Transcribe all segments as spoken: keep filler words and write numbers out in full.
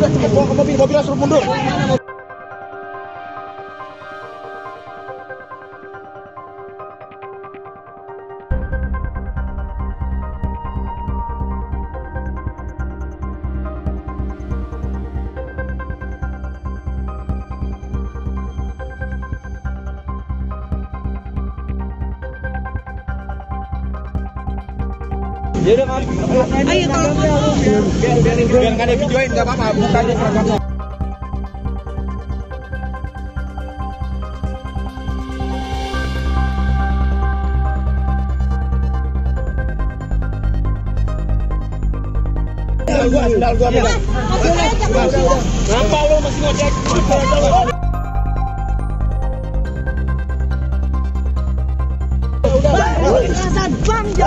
udah cepet bawa ke mobil, mobilnya suruh mundur. Jadi kan, ayo kalau biar biar biar nggak ada videoin nggak apa-apa, bukan apa-apa. Gua sendal gua bilang, kenapa lo masih ngocek? Perasaan bangga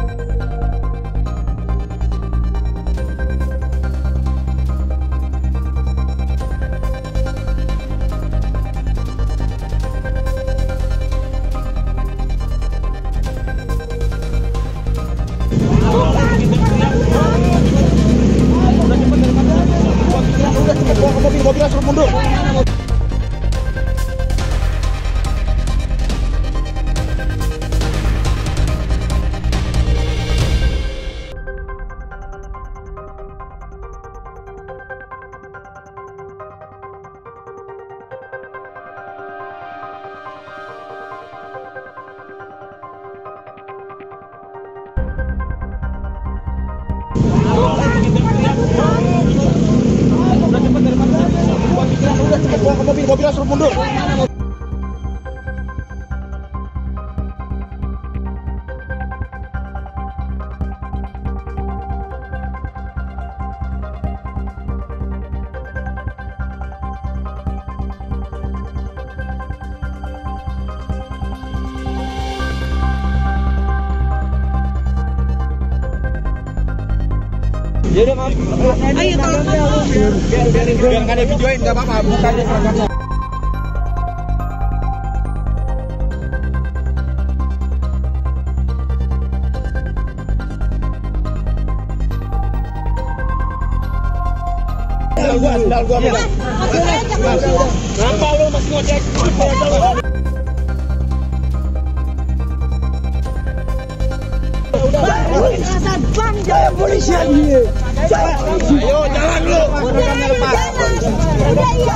Mobilnya suruh mundur. Bawa ke mobil, mobilnya suruh mundur. Jadi kan, ayo kalau biar biar biar nggak ada videoin nggak apa-apa, bukan apa-apa. Gua sendal gua bilang, kenapa lo masih ngocek? Perasaan bangga ya polisi anjir. Jalan, ayo jalan lu. Udah iya jalan, udah iya.